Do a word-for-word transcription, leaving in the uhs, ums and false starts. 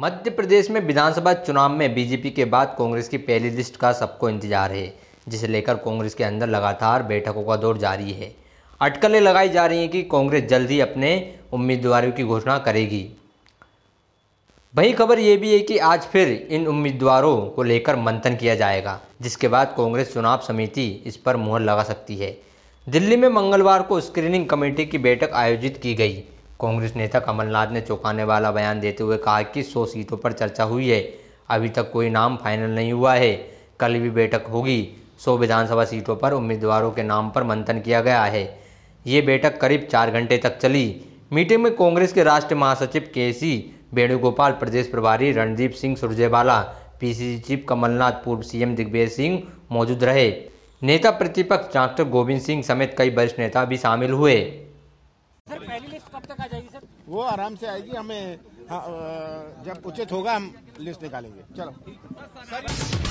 मध्य प्रदेश में विधानसभा चुनाव में बीजेपी के बाद कांग्रेस की पहली लिस्ट का सबको इंतजार है, जिसे लेकर कांग्रेस के अंदर लगातार बैठकों का दौर जारी है। अटकलें लगाई जा रही हैं कि कांग्रेस जल्द ही अपने उम्मीदवारों की घोषणा करेगी। वही खबर ये भी है कि आज फिर इन उम्मीदवारों को लेकर मंथन किया जाएगा, जिसके बाद कांग्रेस चुनाव समिति इस पर मुहर लगा सकती है। दिल्ली में मंगलवार को स्क्रीनिंग कमेटी की बैठक आयोजित की गई। कांग्रेस नेता कमलनाथ ने चौंकाने वाला बयान देते हुए कहा कि सौ सीटों पर चर्चा हुई है, अभी तक कोई नाम फाइनल नहीं हुआ है। कल भी बैठक होगी। सौ विधानसभा सीटों पर उम्मीदवारों के नाम पर मंथन किया गया है। ये बैठक करीब चार घंटे तक चली। मीटिंग में कांग्रेस के राष्ट्रीय महासचिव केसी सी वेणुगोपाल, प्रदेश प्रभारी रणदीप सिंह सुरजेवाला, पीसीसी चीफ कमलनाथ, पूर्व सीएम दिग्वेज सिंह मौजूद रहे। नेता प्रतिपक्ष डॉक्टर गोविंद सिंह समेत कई वरिष्ठ नेता भी शामिल हुए। सर, पहली लिस्ट कब तक आ जाएगी? सर, वो आराम से आएगी। हमें जब उचित होगा हम लिस्ट निकालेंगे। चलो।